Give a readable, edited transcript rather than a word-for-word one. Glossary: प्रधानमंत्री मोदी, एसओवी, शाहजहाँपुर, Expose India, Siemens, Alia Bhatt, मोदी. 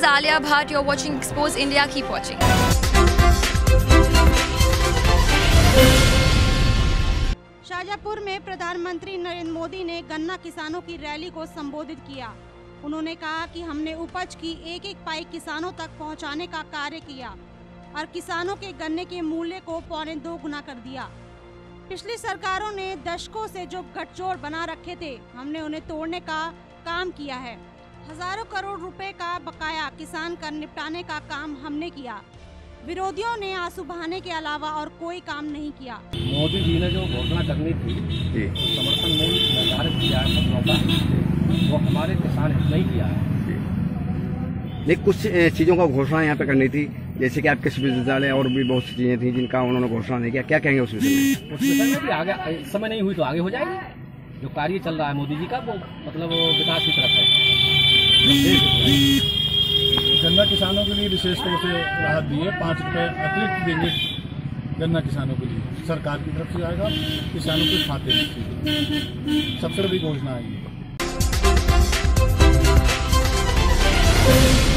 is Alia Bhatt. You're watching Expose India. Keep watching. शाहजहाँपुर में प्रधानमंत्री नरेंद्र मोदी ने गन्ना किसानों की रैली को संबोधित किया। उन्होंने कहा कि हमने उपज की एक एक पाई किसानों तक पहुंचाने का कार्य किया और किसानों के गन्ने के मूल्य को 2.25 गुना कर दिया। पिछली सरकारों ने दशकों से जो गठजोड़ बना रखे थे, हमने उन्हें तोड़ने का काम किया है। हजारों करोड़ रुपए का बकाया किसान का निपटाने का काम हमने किया। विरोधियों ने आंसू बहाने के अलावा और कोई काम नहीं किया। मोदी जी ने जो घोषणा करनी थी, समर्थन मूल्य निर्धारित किया है फसलों का, वो हमारे किसान हित नहीं किया है। लेकिन कुछ चीजों का घोषणा यहाँ पे करनी थी, जैसे कि आप कृषि विश्वविद्यालय और भी बहुत सी चीजें थी जिनका उन्होंने घोषणा नहीं किया। क्या कहेंगे उस विषय में? उस विषय में भी आगे समय नहीं हुई तो आगे हो जाएगी। जो कार्य चल रहा है मोदी जी का, वो मतलब विकास की तरफ है। गन्ना किसानों के लिए विशेष तौर से राहत दी है, 5 रुपए अतिरिक्त देंगे गन्ना किसानों के लिए, सरकार की तरफ से आएगा किसानों के खाते में। सबसे बड़ी घोषणा आई है।